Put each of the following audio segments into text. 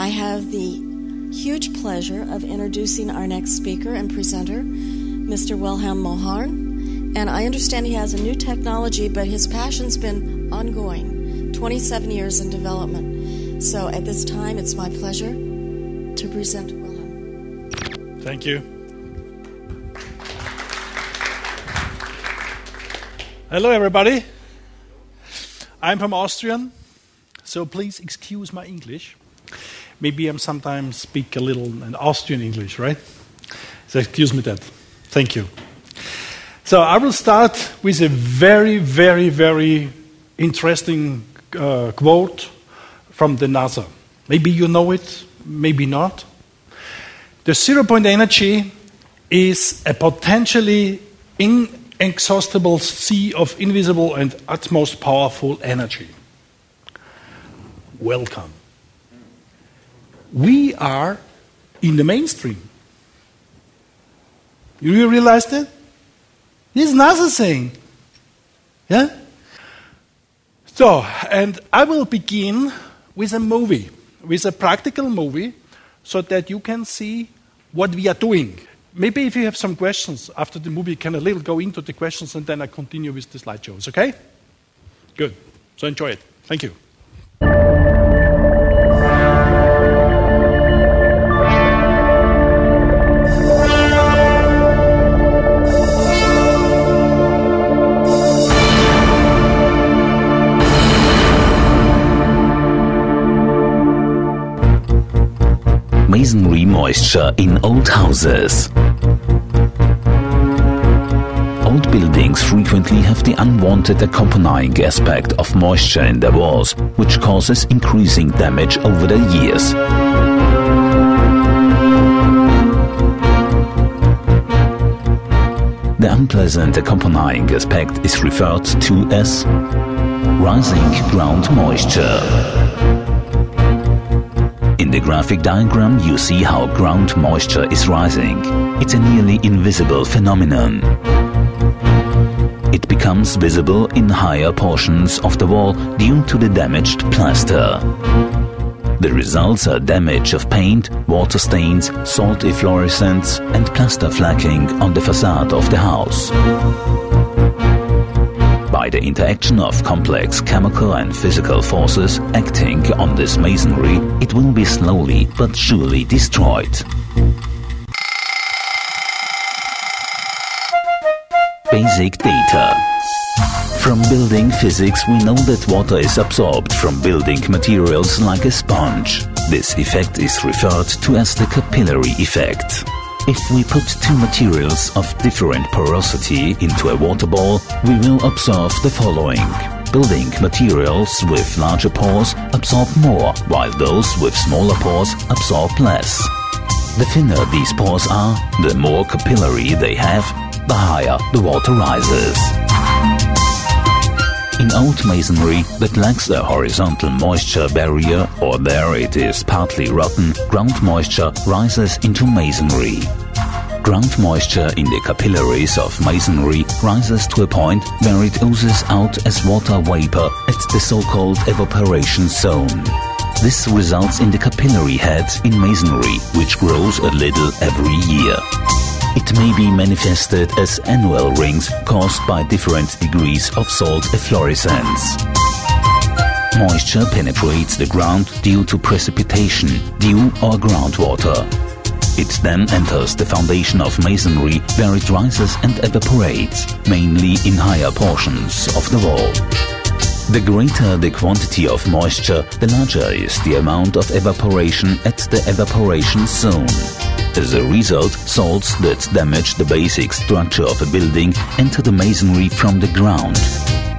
I have the huge pleasure of introducing our next speaker and presenter, Mr. Wilhelm Mohorn. And I understand he has a new technology, but his passion's been ongoing, 27 years in development. So at this time, it's my pleasure to present Wilhelm. Thank you. Hello, everybody. I'm from Austria, so please excuse my English. Maybe I sometimes speak a little in Austrian English, right? So excuse me that. Thank you. So I will start with a very interesting quote from the NASA. Maybe you know it, maybe not. The zero-point energy is a potentially inexhaustible sea of invisible and utmost powerful energy. Welcome. We are in the mainstream. You realize that? This is NASA saying. Yeah? So, and I will begin with a movie, with a practical movie, so that you can see what we are doing. Maybe if you have some questions after the movie, you can a little go into the questions and then I continue with the slideshows, okay? Good. So enjoy it. Thank you. Masonry moisture in old houses. Old buildings frequently have the unwanted accompanying aspect of moisture in their walls, which causes increasing damage over the years. The unpleasant accompanying aspect is referred to as rising ground moisture. In the graphic diagram you see how ground moisture is rising. It's a nearly invisible phenomenon. It becomes visible in higher portions of the wall due to the damaged plaster. The results are damage of paint, water stains, salt efflorescence and plaster flaking on the facade of the house. By the interaction of complex chemical and physical forces acting on this masonry, it will be slowly but surely destroyed. Basic data. From building physics we know that water is absorbed from building materials like a sponge. This effect is referred to as the capillary effect. If we put two materials of different porosity into a water ball, we will observe the following. Building materials with larger pores absorb more, while those with smaller pores absorb less. The thinner these pores are, the more capillary they have, the higher the water rises. In old masonry that lacks a horizontal moisture barrier or there it is partly rotten, ground moisture rises into masonry. Ground moisture in the capillaries of masonry rises to a point where it oozes out as water vapor at the so-called evaporation zone. This results in the capillary head in masonry, which grows a little every year. It may be manifested as annual rings caused by different degrees of salt efflorescence. Moisture penetrates the ground due to precipitation, dew or groundwater. It then enters the foundation of masonry where it rises and evaporates, mainly in higher portions of the wall. The greater the quantity of moisture, the larger is the amount of evaporation at the evaporation zone. As a result, salts that damage the basic structure of a building enter the masonry from the ground.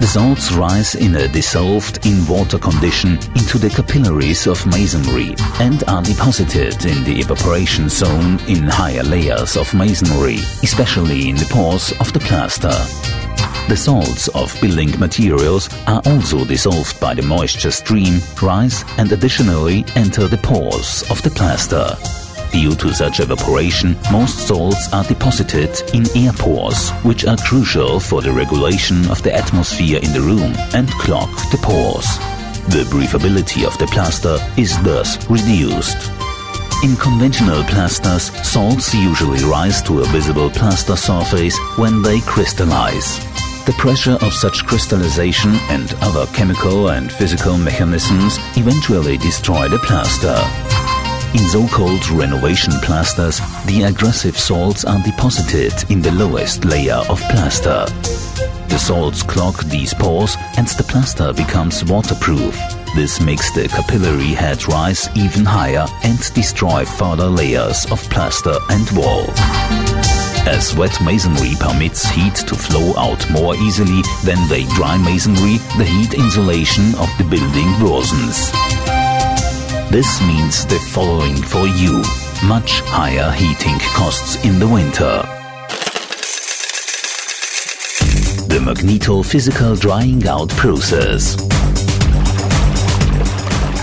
The salts rise in a dissolved in water condition into the capillaries of masonry and are deposited in the evaporation zone in higher layers of masonry, especially in the pores of the plaster. The salts of building materials are also dissolved by the moisture stream, rise and additionally enter the pores of the plaster. Due to such evaporation, most salts are deposited in air pores, which are crucial for the regulation of the atmosphere in the room and clog the pores. The breathability of the plaster is thus reduced. In conventional plasters, salts usually rise to a visible plaster surface when they crystallize. The pressure of such crystallization and other chemical and physical mechanisms eventually destroy the plaster. In so-called renovation plasters, the aggressive salts are deposited in the lowest layer of plaster. The salts clog these pores and the plaster becomes waterproof. This makes the capillary head rise even higher and destroy further layers of plaster and wall. As wet masonry permits heat to flow out more easily than the dry masonry, the heat insulation of the building worsens. This means the following for you: much higher heating costs in the winter. The magnetophysical drying out process.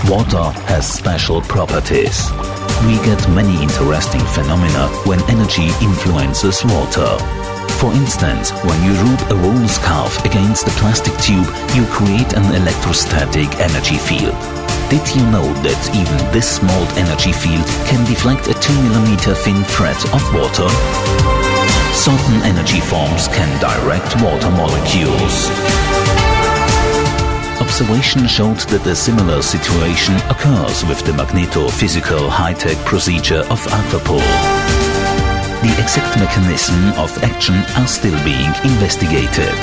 Water has special properties. We get many interesting phenomena when energy influences water. For instance, when you rub a wool scarf against a plastic tube, you create an electrostatic energy field. Did you know that even this small energy field can deflect a 2 mm thin thread of water? Certain energy forms can direct water molecules. Observation showed that a similar situation occurs with the magnetophysical high-tech procedure of Aquapol. The exact mechanism of action are still being investigated.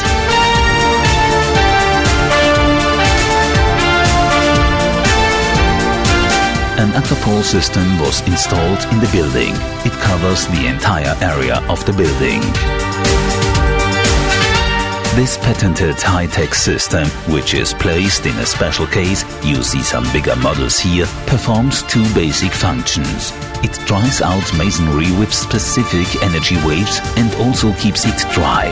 An Aquapol system was installed in the building. It covers the entire area of the building. This patented high-tech system, which is placed in a special case, you see some bigger models here, performs two basic functions. It dries out masonry with specific energy waves and also keeps it dry.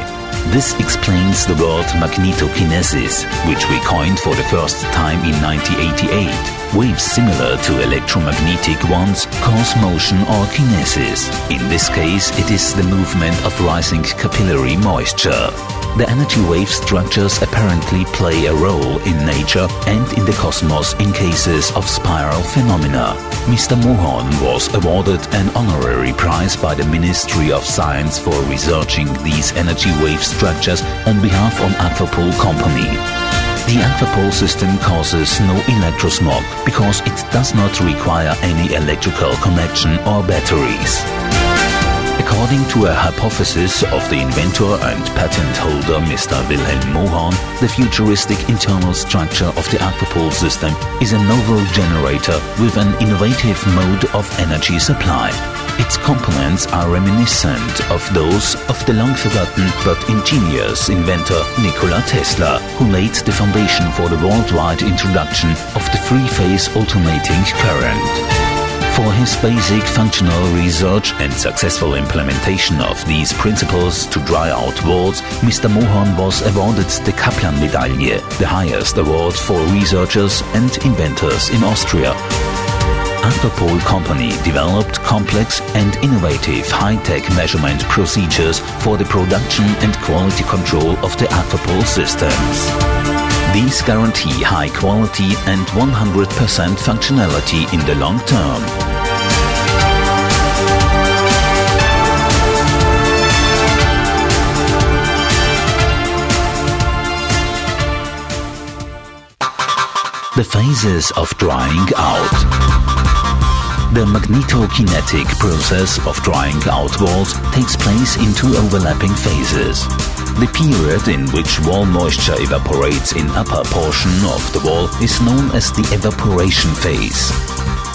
This explains the word magnetokinesis, which we coined for the first time in 1988. Waves similar to electromagnetic ones cause motion or kinesis. In this case, it is the movement of rising capillary moisture. The energy wave structures apparently play a role in nature and in the cosmos in cases of spiral phenomena. Mr. Mohorn was awarded an honorary prize by the Ministry of Science for researching these energy wave structures on behalf of Aquapol Company. The Aquapol system causes no electrosmog because it does not require any electrical connection or batteries. According to a hypothesis of the inventor and patent holder Mr. Wilhelm Mohorn, the futuristic internal structure of the Aquapol system is a novel generator with an innovative mode of energy supply. Its components are reminiscent of those of the long-forgotten but ingenious inventor Nikola Tesla, who laid the foundation for the worldwide introduction of the three-phase alternating current. For his basic functional research and successful implementation of these principles to dry out walls, Mr. Mohorn was awarded the Kaplan-Medaille, the highest award for researchers and inventors in Austria. Aquapol Company developed complex and innovative high-tech measurement procedures for the production and quality control of the Aquapol systems. These guarantee high quality and 100% functionality in the long term. The phases of drying out. The magnetokinetic process of drying out walls takes place in two overlapping phases. The period in which wall moisture evaporates in upper portion of the wall is known as the evaporation phase.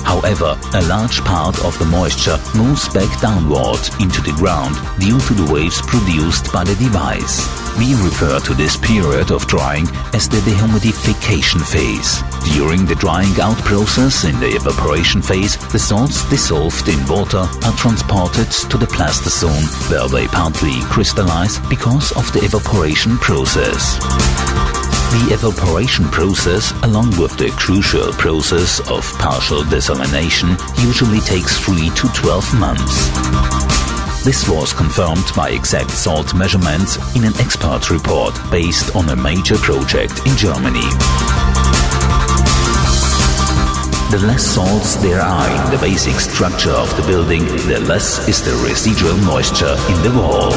However, a large part of the moisture moves back downward into the ground due to the waves produced by the device. We refer to this period of drying as the dehumidification phase. During the drying out process in the evaporation phase, the salts dissolved in water are transported to the plaster zone, where they partly crystallize because of the evaporation process. The evaporation process, along with the crucial process of partial desalination, usually takes 3 to 12 months. This was confirmed by exact salt measurements in an expert report based on a major project in Germany. The less salts there are in the basic structure of the building, the less is the residual moisture in the wall.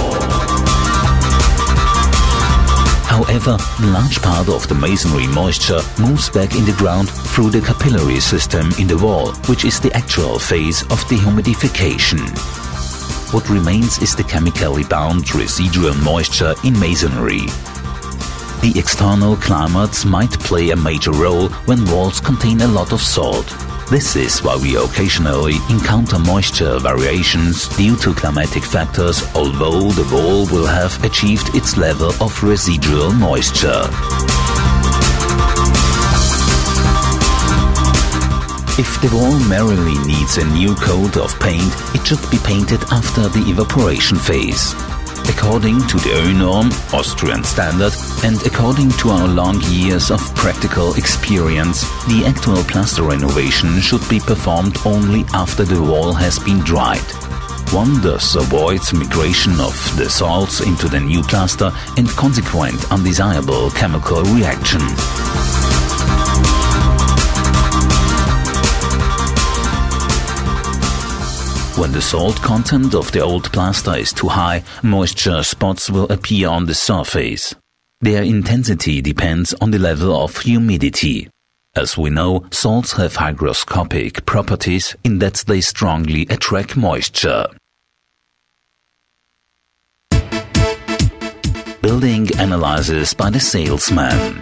However, a large part of the masonry moisture moves back in the ground through the capillary system in the wall, which is the actual phase of dehumidification. What remains is the chemically bound residual moisture in masonry. The external climates might play a major role when walls contain a lot of salt. This is why we occasionally encounter moisture variations due to climatic factors, although the wall will have achieved its level of residual moisture. If the wall merely needs a new coat of paint, it should be painted after the evaporation phase. According to the O-Norm, Austrian standard, and according to our long years of practical experience, the actual plaster renovation should be performed only after the wall has been dried. One thus avoids migration of the salts into the new plaster and consequent undesirable chemical reaction. When the salt content of the old plaster is too high, moisture spots will appear on the surface. Their intensity depends on the level of humidity. As we know, salts have hygroscopic properties in that they strongly attract moisture. Building analysis by the salesman.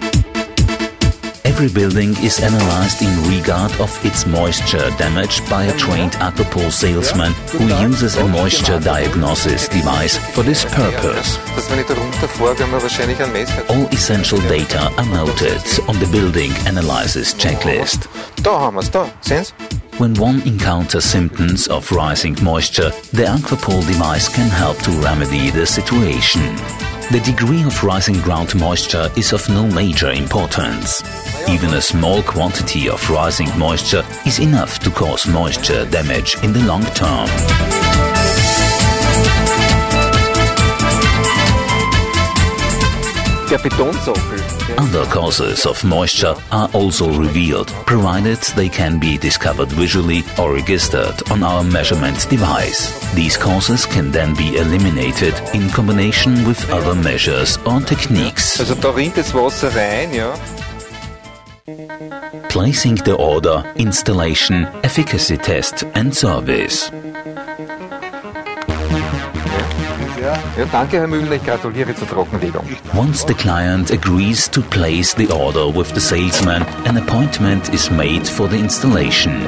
Every building is analyzed in regard of its moisture damage by a trained Aquapol salesman who uses a moisture diagnosis device for this purpose. All essential data are noted on the building analysis checklist. When one encounters symptoms of rising moisture, the Aquapol device can help to remedy the situation. The degree of rising ground moisture is of no major importance. Even a small quantity of rising moisture is enough to cause moisture damage in the long term. Other causes of moisture are also revealed, provided they can be discovered visually or registered on our measurement device. These causes can then be eliminated in combination with other measures or techniques. Placing the order, installation, efficacy test and service. Once the client agrees to place the order with the salesman, an appointment is made for the installation.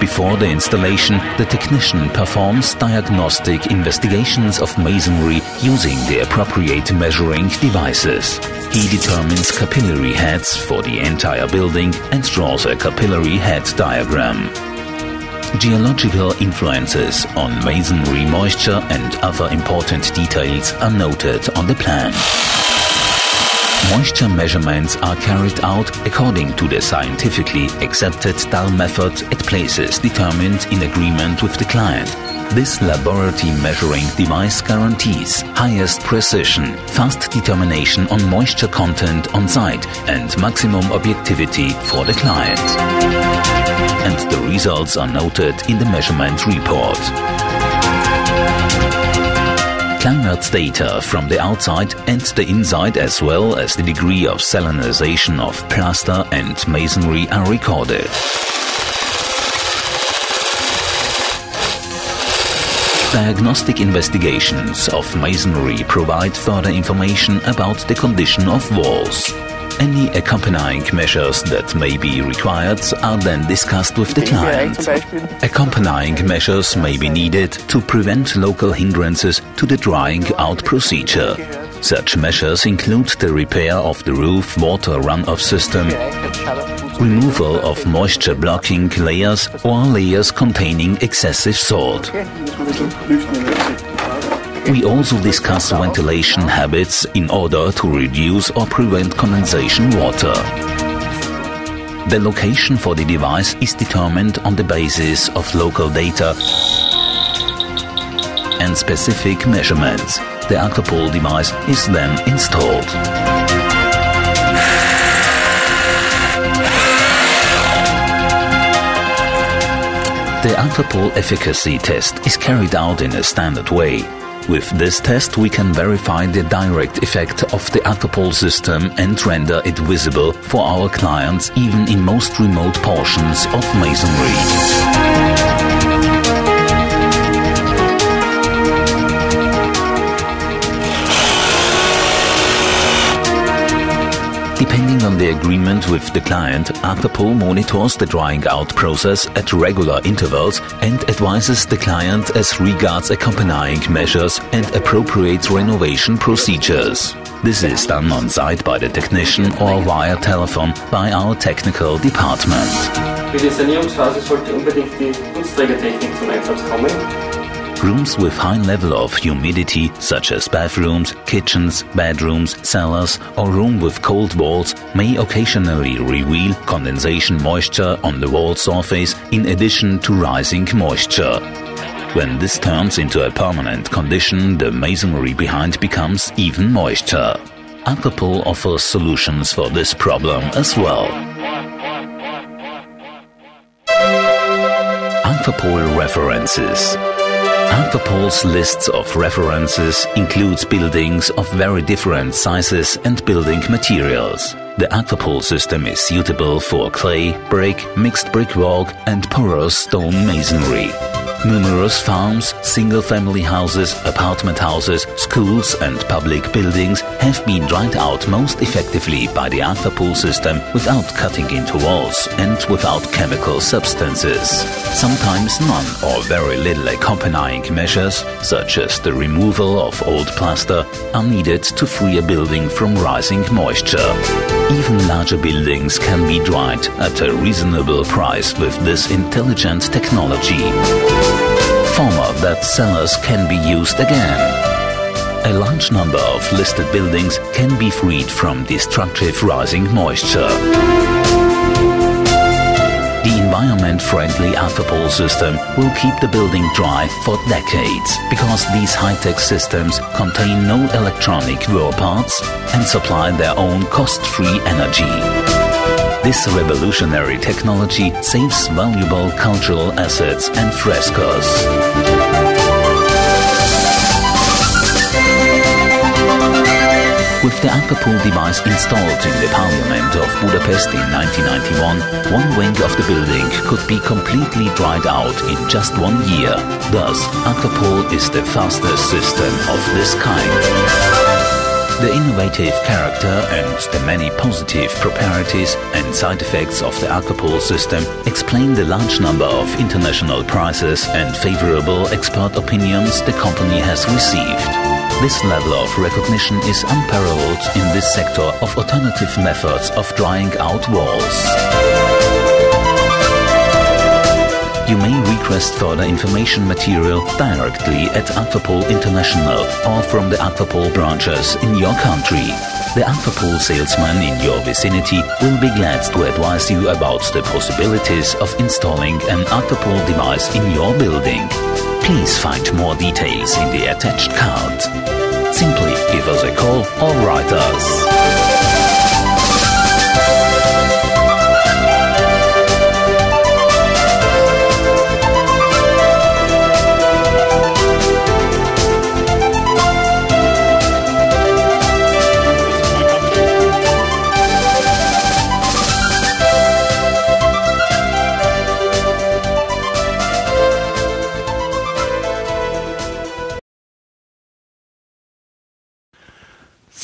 Before the installation, the technician performs diagnostic investigations of masonry using the appropriate measuring devices. He determines capillary heads for the entire building and draws a capillary head diagram. Geological influences on masonry moisture and other important details are noted on the plan. Moisture measurements are carried out according to the scientifically accepted DAL method at places determined in agreement with the client. This laboratory measuring device guarantees highest precision, fast determination on moisture content on site and maximum objectivity for the client. And the results are noted in the measurement report. Climate data from the outside and the inside, as well as the degree of salinization of plaster and masonry, are recorded. Diagnostic investigations of masonry provide further information about the condition of walls. Any accompanying measures that may be required are then discussed with the client. Accompanying measures may be needed to prevent local hindrances to the drying out procedure. Such measures include the repair of the roof water runoff system, removal of moisture blocking layers or layers containing excessive salt. We also discuss ventilation habits in order to reduce or prevent condensation water. The location for the device is determined on the basis of local data and specific measurements. The Aquapol device is then installed. The Aquapol efficacy test is carried out in a standard way. With this test we can verify the direct effect of the Aquapol system and render it visible for our clients even in most remote portions of masonry. Depending on the agreement with the client, Aquapol monitors the drying out process at regular intervals and advises the client as regards accompanying measures and appropriate renovation procedures. This is done on site by the technician or via telephone by our technical department. Für die Sanierungsphase sollte unbedingt die Putzträgertechnik zum Einsatz kommen. Rooms with high level of humidity, such as bathrooms, kitchens, bedrooms, cellars or room with cold walls, may occasionally reveal condensation moisture on the wall surface in addition to rising moisture. When this turns into a permanent condition, the masonry behind becomes even moister. Aquapol offers solutions for this problem as well. Aquapol references. Aquapol's lists of references includes buildings of very different sizes and building materials. The Aquapol system is suitable for clay, brick, mixed brickwork and porous stone masonry. Numerous farms, single-family houses, apartment houses, schools and public buildings have been dried out most effectively by the Aquapol system without cutting into walls and without chemical substances. Sometimes none or very little accompanying measures, such as the removal of old plaster, are needed to free a building from rising moisture. Even larger buildings can be dried at a reasonable price with this intelligent technology. Former that cellars can be used again. A large number of listed buildings can be freed from destructive rising moisture. The environment-friendly Aquapol system will keep the building dry for decades because these high-tech systems contain no electronic wear parts and supply their own cost-free energy. This revolutionary technology saves valuable cultural assets and frescoes. With the Aquapol device installed in the Parliament of Budapest in 1991, one wing of the building could be completely dried out in just 1 year. Thus, Aquapol is the fastest system of this kind. The innovative character and the many positive properties and side effects of the Aquapol system explain the large number of international prizes and favorable expert opinions the company has received. This level of recognition is unparalleled in this sector of alternative methods of drying out walls. You may request further information material directly at Aquapol International or from the Aquapol branches in your country. The Aquapol salesman in your vicinity will be glad to advise you about the possibilities of installing an Aquapol device in your building. Please find more details in the attached card. Simply give us a call or write us.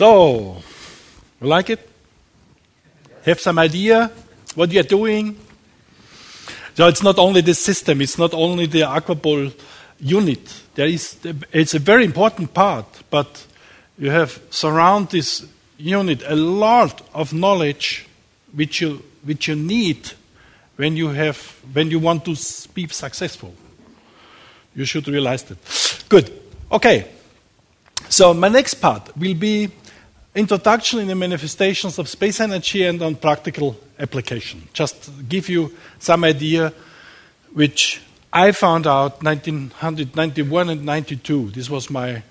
So, you like it? Have some idea what you're doing? So it's not only the system, it's not only the Aquapol unit. It's a very important part, but you have surround this unit a lot of knowledge which you need when you want to be successful. You should realize that. Good. Okay. So my next part will be introduction in the manifestations of space energy and on practical application. Just to give you some idea, which I found out 1991 and 92. This was my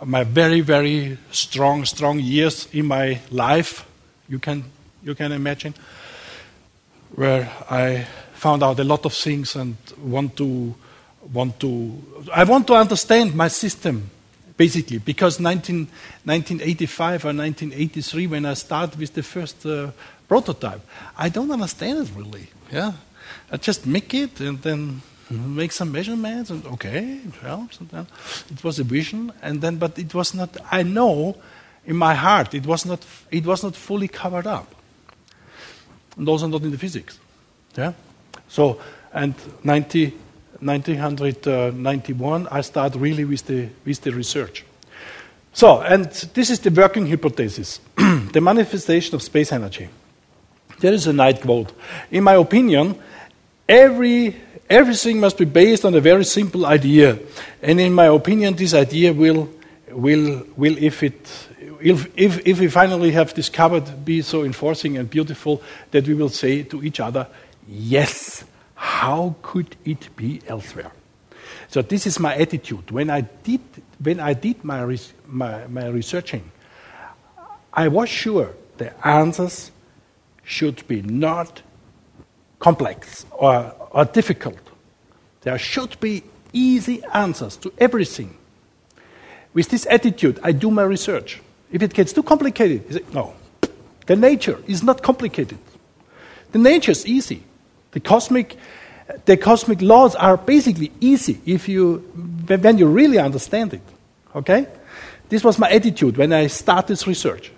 very, very strong years in my life. You can imagine where I found out a lot of things and I want to understand my system, basically, because 1985 or 1983, when I started with the first prototype, I don't understand it really. Yeah, I just make it and then make some measurements and okay, it helps. And then it was a vision, and then but it was not. I know in my heart it was not. It was not fully covered up, and also not in the physics. Yeah, so and 1991, I start really with the research. So, and this is the working hypothesis, the manifestation of space energy. There is a nice quote. In my opinion, everything must be based on a very simple idea, and in my opinion, this idea will if we finally have discovered, be so enforcing and beautiful that we will say to each other, yes. How could it be elsewhere? So this is my attitude. When I did my researching, I was sure the answers should be not complex or difficult. There should be easy answers to everything. With this attitude, I do my research. If it gets too complicated, I say, no. The nature is not complicated. The nature is easy. The cosmic laws are basically easy when you really understand it. Okay, this was my attitude when I started this research.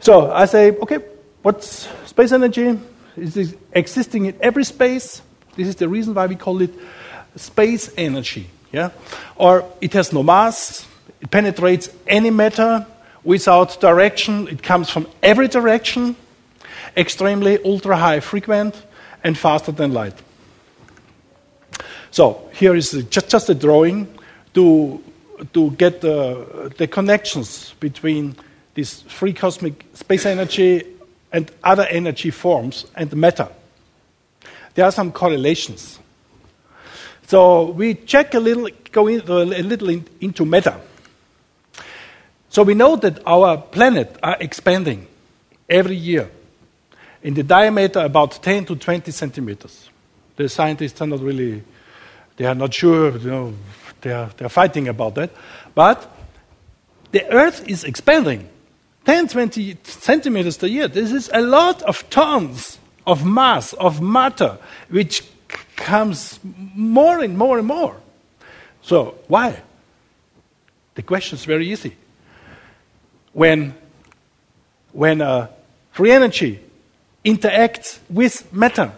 So I say, okay, what's space energy? It is existing in every space. This is the reason why we call it space energy. Yeah, or it has no mass. It penetrates any matter without direction. It comes from every direction, extremely ultra high frequent. And faster than light. So here is just a drawing to get the connections between this free cosmic space energy and other energy forms and matter. There are some correlations. So we check go a little into matter. So we know that our planet are expanding every year. In the diameter, about 10 to 20 centimeters. The scientists are not really, they are not sure, you know, they are fighting about that. But the Earth is expanding 10, 20 centimeters a year. This is a lot of tons of mass, of matter, which comes more and more and more. So, why? The question is very easy. When free energy interacts with matter,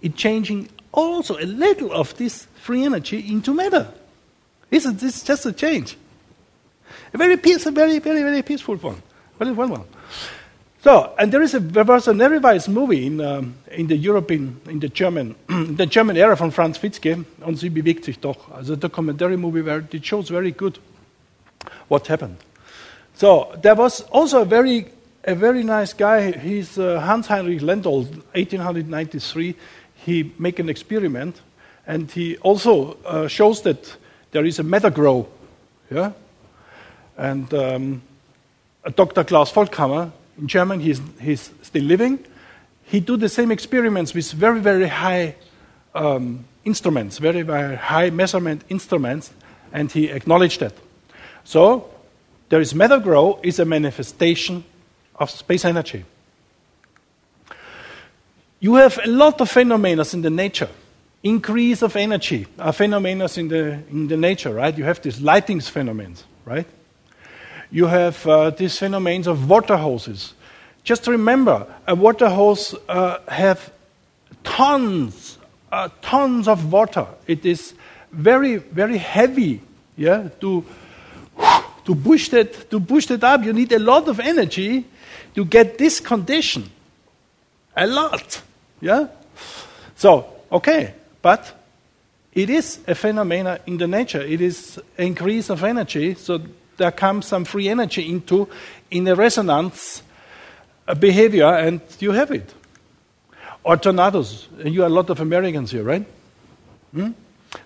it changing also a little of this free energy into matter. Isn't this just a change? A very, very peaceful one. Very one one. So, and there was a very wise movie in the German era from Franz Fitzke, "Und sie bewegt sich doch." Also a documentary movie where it shows very good what happened. So there was also a very nice guy, he's Hans Heinrich Lentl, 1893. He made an experiment, and he also shows that there is a matter grow. Yeah? And Dr. Klaus Volkamer, in German, he's still living. He did the same experiments with very, very high instruments, very, very high measurement instruments, and he acknowledged that. So, there is matter grow is a manifestation of space energy. You have a lot of phenomena in the nature. Increase of energy are phenomena in the nature, right? You have these lighting phenomena, right? You have these phenomena of water hoses. Just remember, a water hose have tons of water. It is very, very heavy, yeah, to push that up. You need a lot of energy to get this condition, a lot, yeah? So, okay, but it is a phenomena in the nature. It is an increase of energy, so there comes some free energy in a resonance behavior, and you have it. Or tornadoes, and you are a lot of Americans here, right?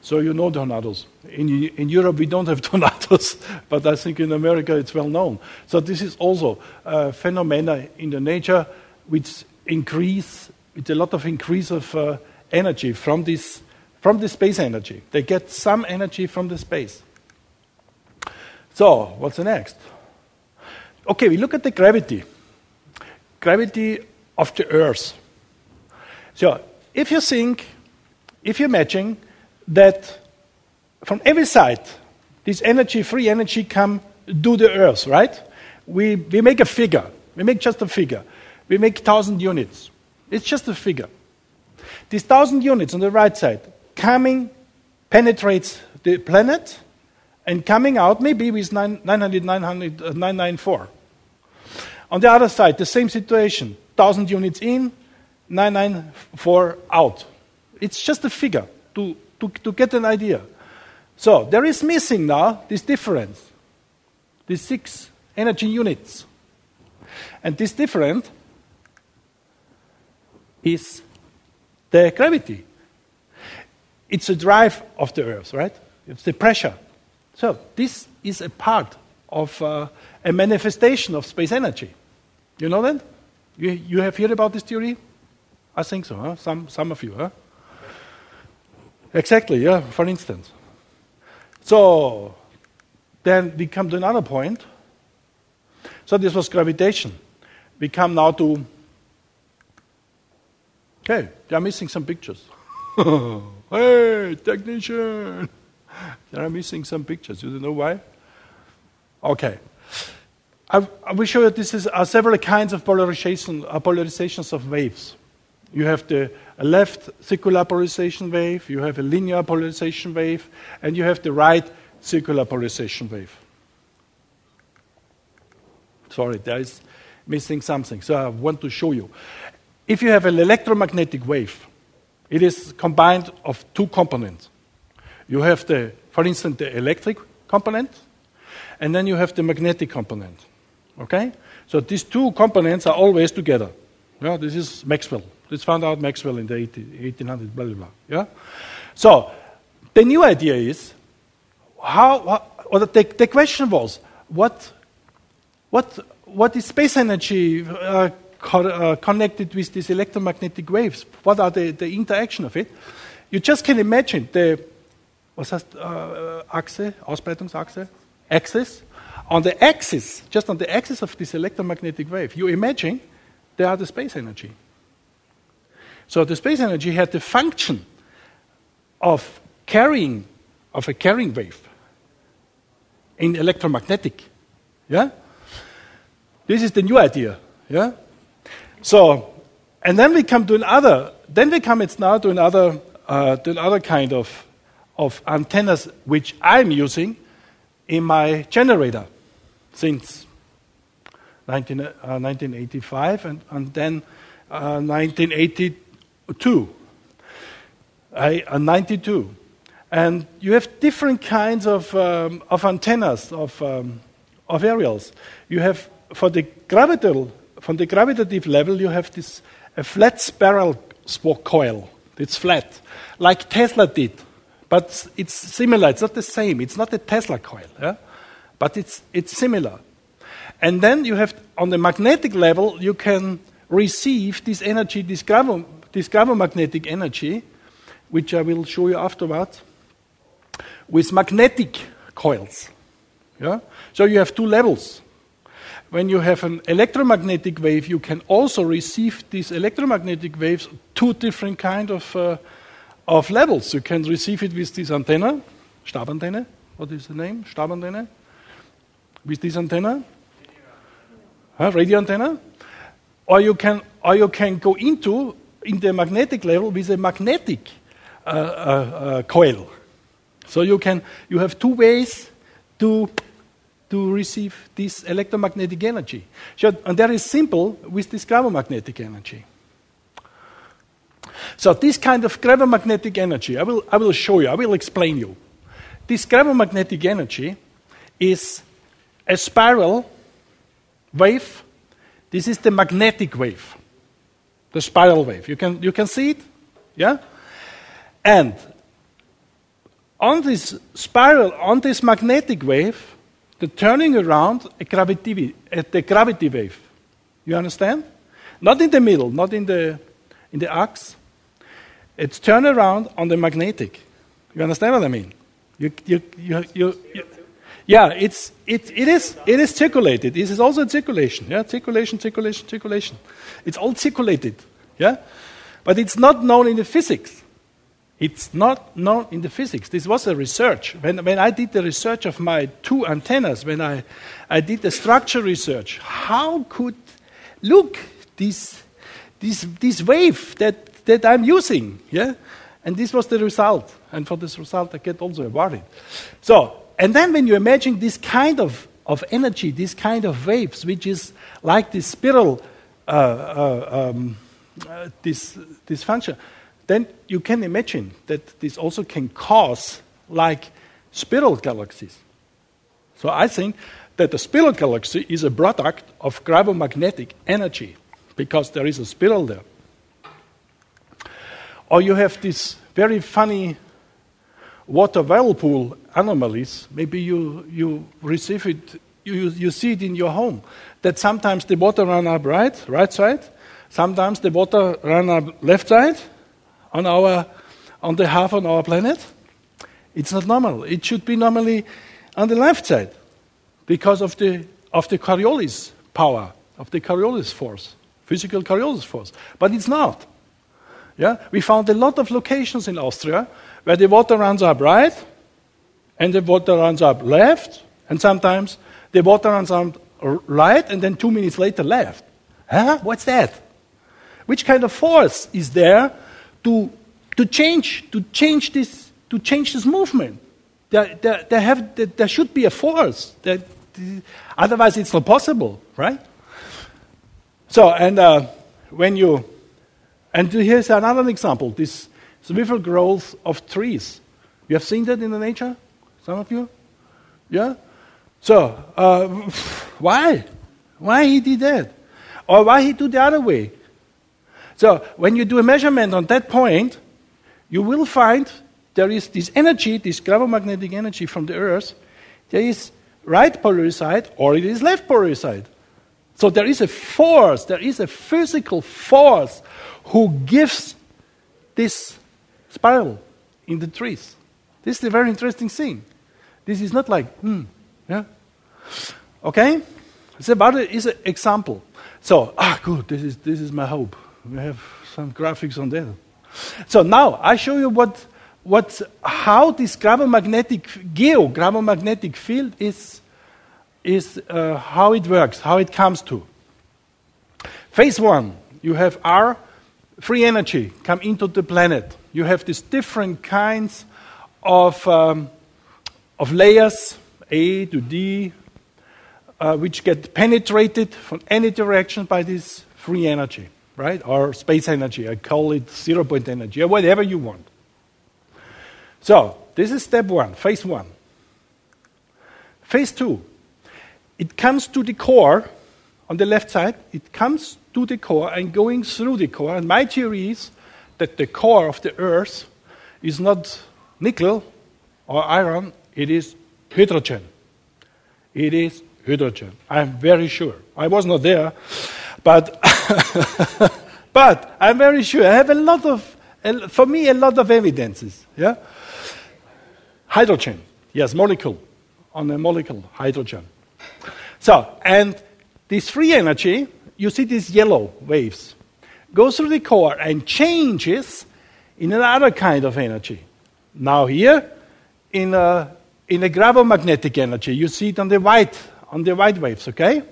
So you know tornadoes. In Europe, we don't have tornadoes, but I think in America it's well known. So this is also a phenomena in the nature which increase, with a lot of increase of energy from the space energy. They get some energy from the space. So, what's the next? Okay, we look at the gravity. Gravity of the Earth. So, if you think, if you imagine that from every side, this energy, free energy, come to the Earth, right? We make a figure. We make just a figure. We make 1,000 units. It's just a figure. These 1,000 units on the right side, coming, penetrates the planet, and coming out maybe with 994. On the other side, the same situation. 1,000 units in, 994 out. It's just a figure to get an idea. So there is missing now this difference, these 6 energy units. And this difference is the gravity. It's the drive of the Earth, right? It's the pressure. So this is a part of a manifestation of space energy. You know that? You have heard about this theory? I think so, huh? Some of you, huh? Exactly, yeah, for instance. So then we come to another point. So this was gravitation. We come now to... Okay, they are missing some pictures. Hey, technician! They are missing some pictures. You don't know why? Okay. I will show you this is several kinds of polarizations of waves. You have the left circular polarization wave, you have a linear polarization wave, and you have the right circular polarization wave. Sorry, there is missing something, so I want to show you. If you have an electromagnetic wave, it is combined of two components. You have, for instance, the electric component, and then you have the magnetic component. Okay? So these two components are always together. Yeah, this is Maxwell. Let's find out Maxwell in the 1800s, blah, blah, blah. Yeah? So the new idea is, the question was, what is space energy connected with these electromagnetic waves? What are the interaction of it? You just can imagine the axis. On the axis, just on the axis of this electromagnetic wave, you imagine there are the space energy. So the space energy had the function of a carrying wave in electromagnetic. Yeah? This is the new idea. Yeah? So, and then we come to another. Then we come to another kind of antennas which I'm using in my generator since 1985 and then 1982. 92. And you have different kinds of antennas of aerials. You have from the gravitative level you have this a flat spiral coil. It's flat, like Tesla did, but it's similar. It's not the same. It's not a Tesla coil, yeah? But it's similar. And then you have on the magnetic level you can receive this energy, this gravomagnetic energy, which I will show you afterwards, with magnetic coils. Yeah? So you have two levels. When you have an electromagnetic wave, you can also receive these electromagnetic waves two different kind of levels. You can receive it with this antenna, Stabantenne, what is the name? Stabantenne? With this antenna? Huh? Radio antenna? Or you can go in the magnetic level with a magnetic coil. So you have two ways to receive this electromagnetic energy. And that is simple with this gravomagnetic energy. So this kind of gravomagnetic energy, I will show you, I will explain you. This gravomagnetic energy is a spiral wave. This is the magnetic wave, the spiral wave. You can see it, yeah? And on this magnetic wave, the turning around the gravity wave. You understand? Not in the middle, not in the axis. It's turned around on the magnetic. You understand what I mean? Yeah, it is circulated. This is also circulation. Yeah, circulation. It's all circulated. Yeah, but it's not known in the physics. It's not known in the physics. This was a research. When I did the research of my two antennas, when I did the structure research, how could look this wave that I'm using? Yeah, and this was the result. And for this result, I get also awarded. So, and then when you imagine this kind of energy, this kind of waves, which is like this spiral, this function, then you can imagine that this also can cause like spiral galaxies. So I think that the spiral galaxy is a product of gravomagnetic energy because there is a spiral there. Or you have this very funny water whirlpool anomalies. Maybe you receive it, you see it in your home, that sometimes the water runs up right side, sometimes the water runs up left side, on the half on our planet. It's not normal. It should be normally on the left side because of the Coriolis power, of the Coriolis force, physical Coriolis force. But it's not. Yeah? We found a lot of locations in Austria where the water runs up right and the water runs up left, and sometimes the water runs up right and then 2 minutes later left. Huh? What's that? Which kind of force is there to change this movement? There should be a force. Otherwise, it's not possible, right? So, and here's another example: this swivel growth of trees. You have seen that in the nature, some of you, yeah. So, why he did that, or why he do the other way? So when you do a measurement on that point, you will find there is this energy, this gravomagnetic energy from the Earth. There is right polarized or it is left polarized. So there is a force, there is a physical force who gives this spiral in the trees. This is a very interesting thing. This is not like, yeah. Okay? So that is an example. So, good, this is my hope. We have some graphics on that. So now I show you how this gravomagnetic field is how it works, how it comes to. Phase one, you have R, free energy, come into the planet. You have these different kinds of layers, A to D, which get penetrated from any direction by this free energy. Right? Or space energy, I call it zero-point energy, or whatever you want. So, this is step one, phase one. Phase two, it comes to the core, on the left side, it comes to the core and going through the core, and my theory is that the core of the Earth is not nickel or iron, it is hydrogen. It is hydrogen, I'm very sure. I was not there, but but I'm very sure. I have a lot of evidences. Yeah, hydrogen. Yes, molecule on a molecule, hydrogen. So, and this free energy, you see these yellow waves, goes through the core and changes in another kind of energy. Now here, in a gravomagnetic energy, you see it on the white waves. Okay.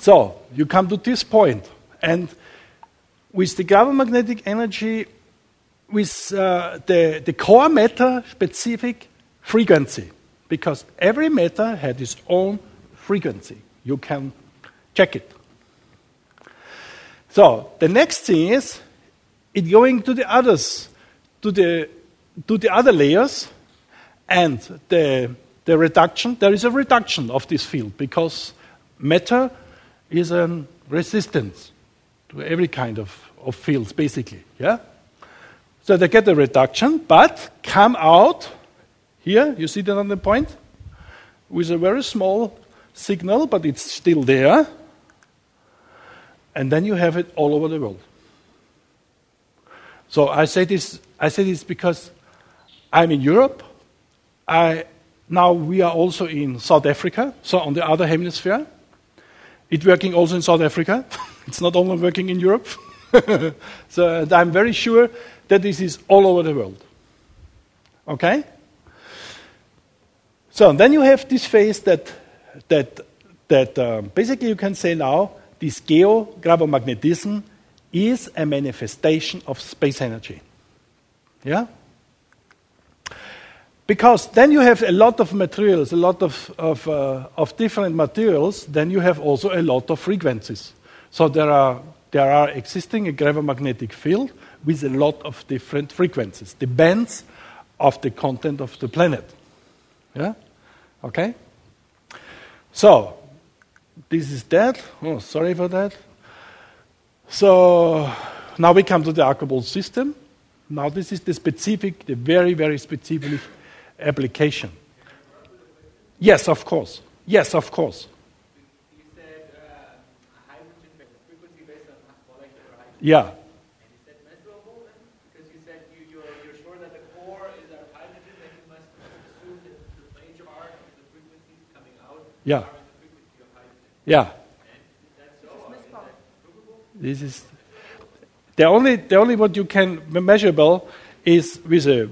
So, you come to this point, and with the gravomagnetic energy, with the core matter-specific frequency, because every matter had its own frequency. You can check it. So, the next thing is, it going to the others, to the other layers, and the reduction, there is a reduction of this field, because matter is a resistance to every kind of fields, basically. Yeah? So they get a reduction, but come out, here, you see that on the point, with a very small signal, but it's still there. And then you have it all over the world. So I say this because I'm in Europe. Now we are also in South Africa, so on the other hemisphere. It's working also in South Africa. It's not only working in Europe. So I'm very sure that this is all over the world. Okay? So then you have this phase that basically you can say now this gravomagnetism is a manifestation of space energy. Yeah? Because then you have a lot of materials, a lot of different materials, then you have also a lot of frequencies. So there are existing a gravomagnetic field with a lot of different frequencies, the bands of the content of the planet. Yeah? Okay? So, this is that. Oh, sorry for that. So, now we come to the Aquapol system. Now this is the very, very specific application. Yes, of course. Yes, of course. You said hydrogen frequency based on molecular hydrogen. Yeah. And is that measurable then? Because you said you're sure that the core is our hydrogen, then you must assume that the major part of the frequencies coming out are the frequency of hydrogen. Yeah. This is the only what you can measurable is with a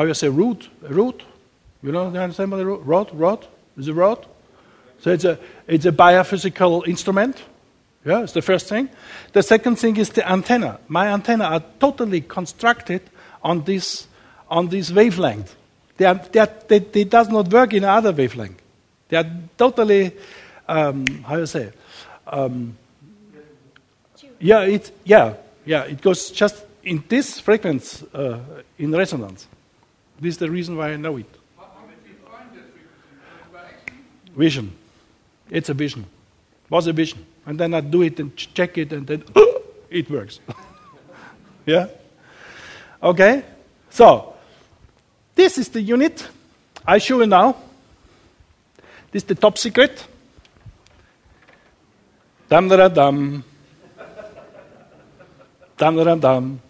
root. You know, you understand what a rod is a rod. So it's a biophysical instrument. Yeah, it's the first thing. The second thing is the antenna. My antenna are totally constructed on this wavelength. They does not work in other wavelength. They are totally it goes just in this frequency in resonance. This is the reason why I know it. How did you find this frequency? Vision. It's a vision. Was a vision. And then I do it and check it and then it works. Yeah? Okay? So, this is the unit I show you now. This is the top secret. Dam-da-da-dam. Dum, dum, dum.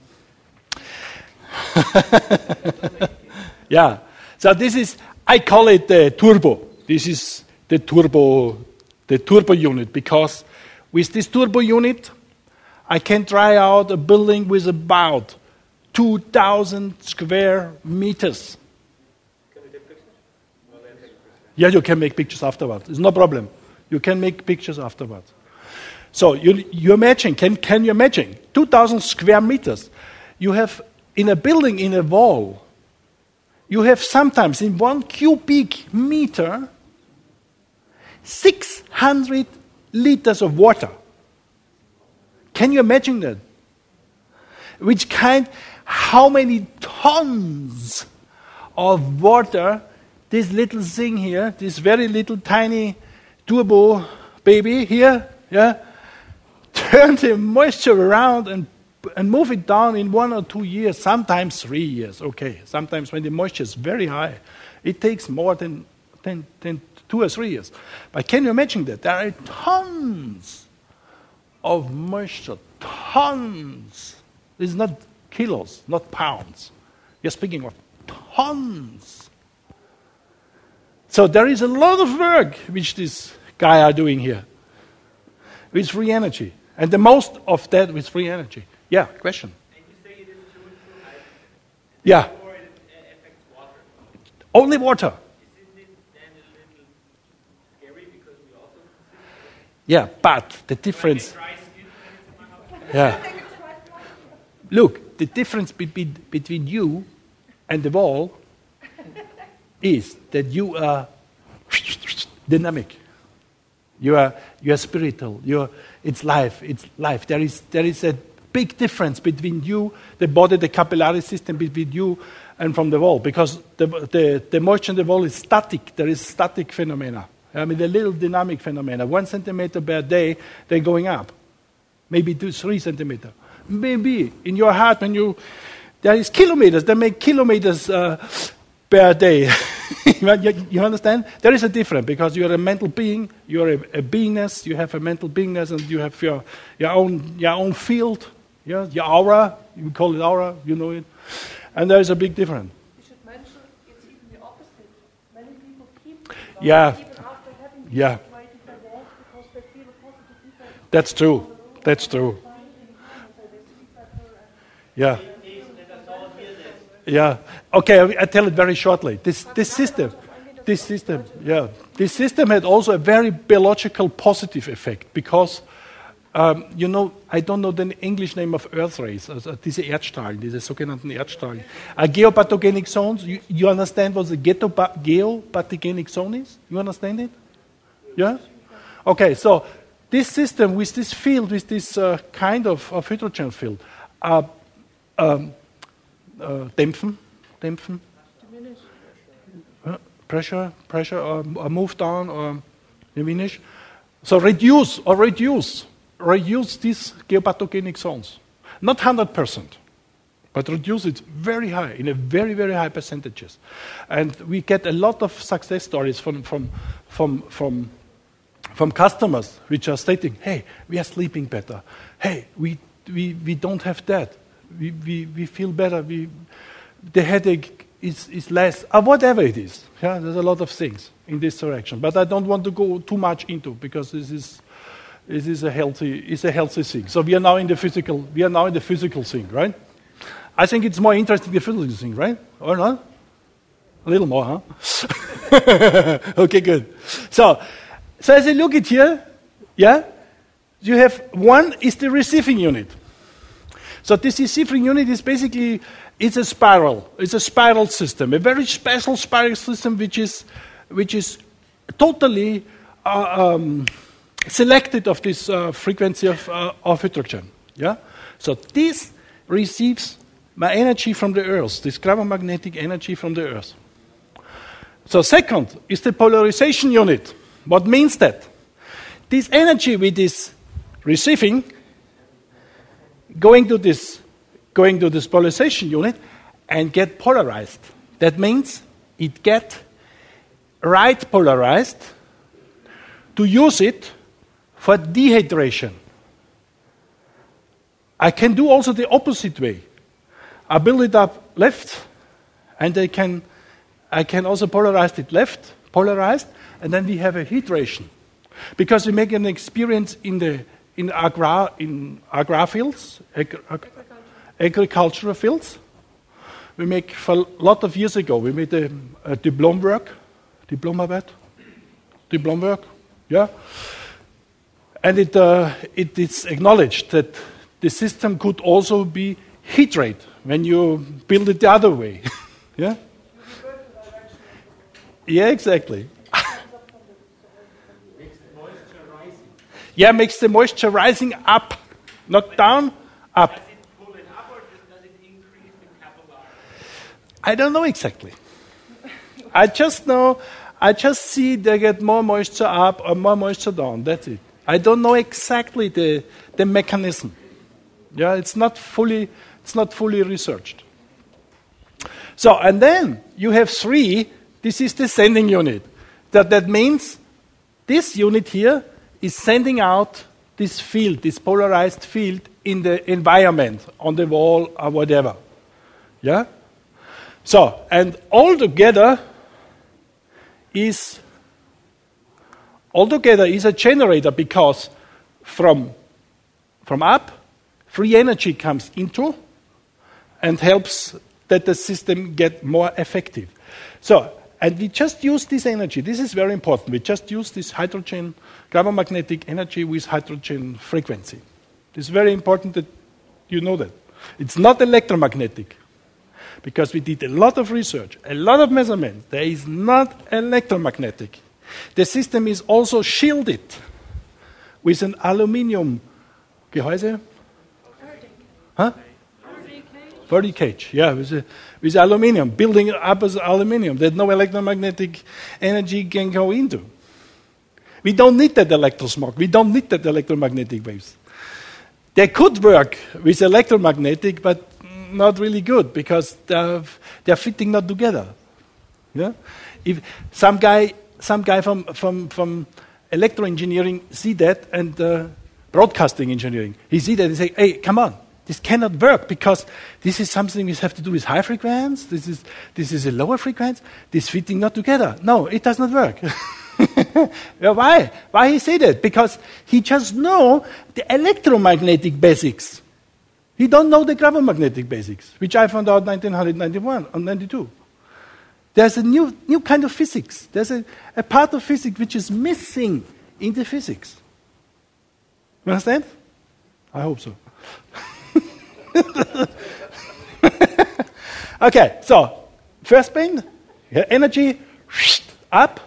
Yeah. So this is, I call it the turbo. This is the turbo unit, because with this turbo unit, I can try out a building with about 2,000 square meters. Can we take pictures? Yeah, you can make pictures afterwards. It's no problem. You can make pictures afterwards. So you imagine, can you imagine, 2,000 square meters, you have in a building, in a wall, you have sometimes in 1 cubic meter, 600 liters of water. Can you imagine that? How many tons of water this little thing here, this very little tiny turbo baby here, yeah? Turn the moisture around and move it down in 1 or 2 years, sometimes 3 years. Okay, sometimes when the moisture is very high, it takes more than 2 or 3 years. But can you imagine that? There are tons of moisture, tons. It's not kilos, not pounds. You're speaking of tons. So there is a lot of work which this guy are doing here with free energy. And the most of that with free energy. Yeah, question. And you say it is true hydrogen. Yeah. Or it affects water. Only water. Isn't it then a little scary because we also... Yeah, but the difference... Yeah. Look, the difference between you and the wall is that you are dynamic. You are spiritual. It's life. It's life. There is a big difference between you, the body, the capillary system, between you and from the wall, because the moisture in the wall is static. There is static phenomena. I mean, the little dynamic phenomena. 1 centimeter per day, they're going up. Maybe 2, 3 centimeter. Maybe in your heart, there is kilometers. They make kilometers per day. You understand? There is a difference, because you are a mental being, you are a beingness, you have a mental beingness, and you have your own field, Yeah, the aura, you call it aura, you know it. And there is a big difference. You should mention it's even the opposite. Many people keep it, yeah, even after having because they feel a positive effect. That's true. That's true. Yeah. Yeah. Okay, I tell it very shortly. This system had also a very biological positive effect because, you know, I don't know the English name of Earth rays, diese Erdstrahlen, diese sogenannten Erdstrahlen, are geopathogenic zones. You understand what the geopathogenic zone is? You understand it? Yeah. Okay. So this system with this field, with this kind of hydrogen field, are dämpfen. Pressure, or move down, or diminish. So reduce these geopathogenic zones. Not 100%, but reduce it very high, in a very, very high percentages. And we get a lot of success stories from customers, which are stating, hey, we are sleeping better. Hey, we don't have that. We feel better. The headache is less, or whatever it is. Yeah, there's a lot of things in this direction, but I don't want to go too much into because this is a healthy thing. So we are now in the physical thing, right? I think it's more interesting the physical thing, right? Or not? A little more, huh? Okay, good. So as you look at here, yeah, you have one is the receiving unit. So this receiving unit is basically a spiral. It's a spiral system, a very special spiral system, which is totally selected of this frequency of hydrogen. Yeah. So this receives my energy from the Earth, this gravomagnetic energy from the Earth. So second is the polarization unit. What means that? This energy with this receiving going to this polarization unit and get polarized. That means it gets right polarized to use it for dehydration. I can do also the opposite way. I build it up left, and I can also polarize it left, polarized, and then we have a hydration. Because we make an experience in agrar fields, agricultural fields. We make, for a lot of years ago, we made a diploma work, yeah. And it is acknowledged that the system could also be hydrated when you build it the other way, yeah. Yeah, exactly. Yeah, makes the moisture rising up, not down, up. Does it pull it up, or does it increase the capillary? I don't know exactly. I just see they get more moisture up or more moisture down. That's it. I don't know exactly the mechanism. Yeah, it's not fully researched. So, and then you have three. This is the sending unit. That means this unit here is sending out this field, this polarized field, in the environment, on the wall or whatever. Yeah? So, and altogether is a generator, because from up, free energy comes into and helps that the system get more effective. So, and we just use this energy. This is very important. We just use this hydrogen, gravomagnetic energy with hydrogen frequency. It's very important that you know that. It's not electromagnetic, because we did a lot of research, a lot of measurements. There is not electromagnetic. The system is also shielded with an aluminum Gehäuse. 30 cage, yeah, with aluminium, building up as aluminium that no electromagnetic energy can go into. We don't need that electrosmog. We don't need that electromagnetic waves. They could work with electromagnetic, but not really good, because they're fitting not together. Yeah, if some guy from electro engineering see that, and broadcasting engineering, he see that and say, hey, come on. This cannot work because this is something we have to do with high frequency. This is a lower frequency. This fitting not together. No, it does not work. Why? Why he say that? Because he just know the electromagnetic basics. He don't know the gravomagnetic basics, which I found out 1991 or 92. There's a new kind of physics. There's a part of physics which is missing in the physics. You understand? I hope so. Okay, so first bend, energy up.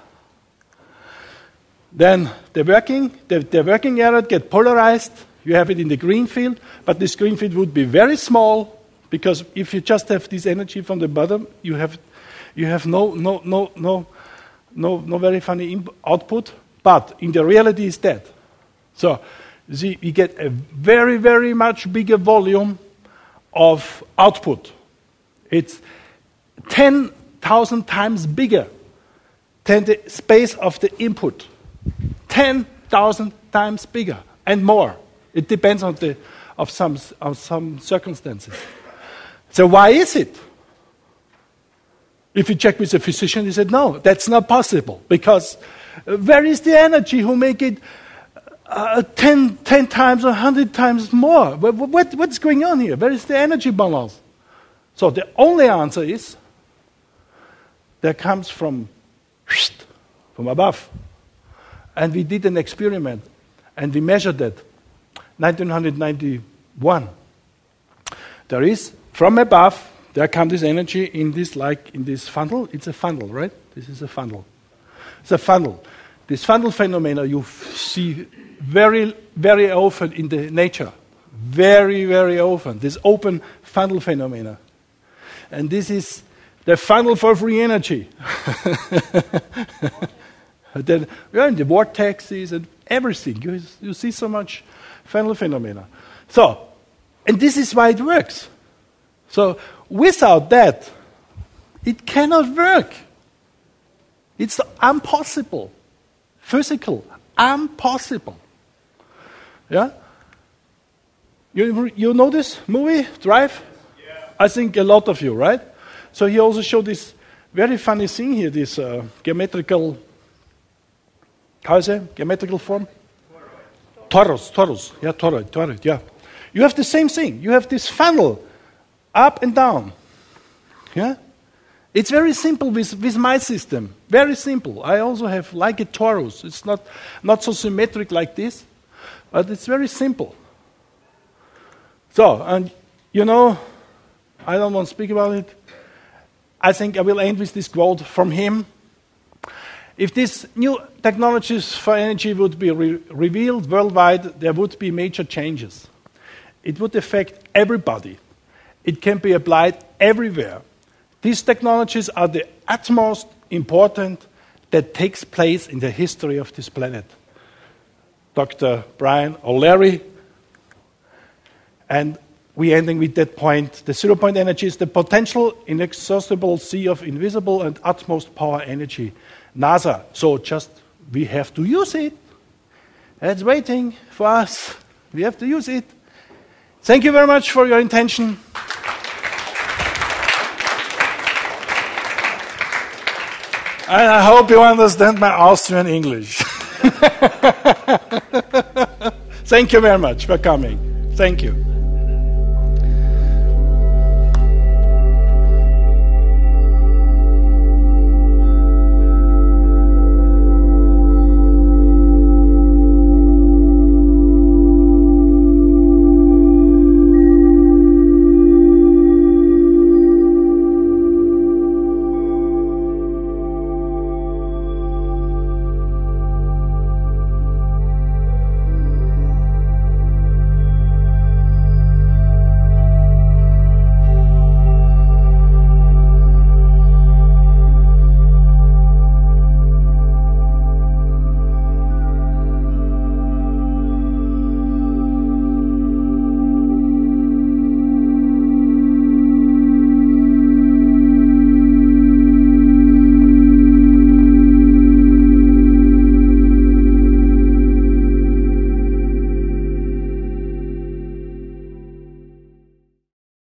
Then the working area get polarized. You have it in the green field, but this green field would be very small because if you just have this energy from the bottom, you have no very funny output. But in the reality, it's that. So you get a very, very much bigger volume of output. It's 10,000 times bigger than the space of the input. 10,000 times bigger and more. It depends on some circumstances. So why is it? If you check with a physician, he said, no, that's not possible. Because where is the energy who make it 10 times or 100 times more? What's going on here? Where is the energy balance? So the only answer is that comes from above. And we did an experiment, and we measured that, 1991. There is, from above, there comes this energy in this funnel. It's a funnel, right? This is a funnel. It's a funnel. This funnel phenomena you see very, very often in the nature. Very, very often. This open funnel phenomena. And this is the funnel for free energy. Then we are in the vortexes and everything. You see so much funnel phenomena. So, and this is why it works. So, without that, it cannot work. It's impossible. Physical. Impossible. Yeah? You know this movie, Drive? Yeah. I think a lot of you, right? So, he also showed this very funny thing here, this geometrical... How is it? Geometrical form? Torus. Yeah, toroid, yeah. You have the same thing. You have this funnel, up and down. Yeah? It's very simple with my system. Very simple. I also have like a torus. It's not so symmetric like this, but it's very simple. So, and you know, I don't want to speak about it. I think I will end with this quote from him. If these new technologies for energy would be revealed worldwide, there would be major changes. It would affect everybody. It can be applied everywhere. These technologies are the utmost important that takes place in the history of this planet. Dr. Brian O'Leary. And we're ending with that point. The zero-point energy is the potential inexhaustible sea of invisible and utmost power energy. NASA, so just we have to use it. It's waiting for us. We have to use it. Thank you very much for your attention. And I hope you understand my Austrian English. Thank you very much for coming. Thank you.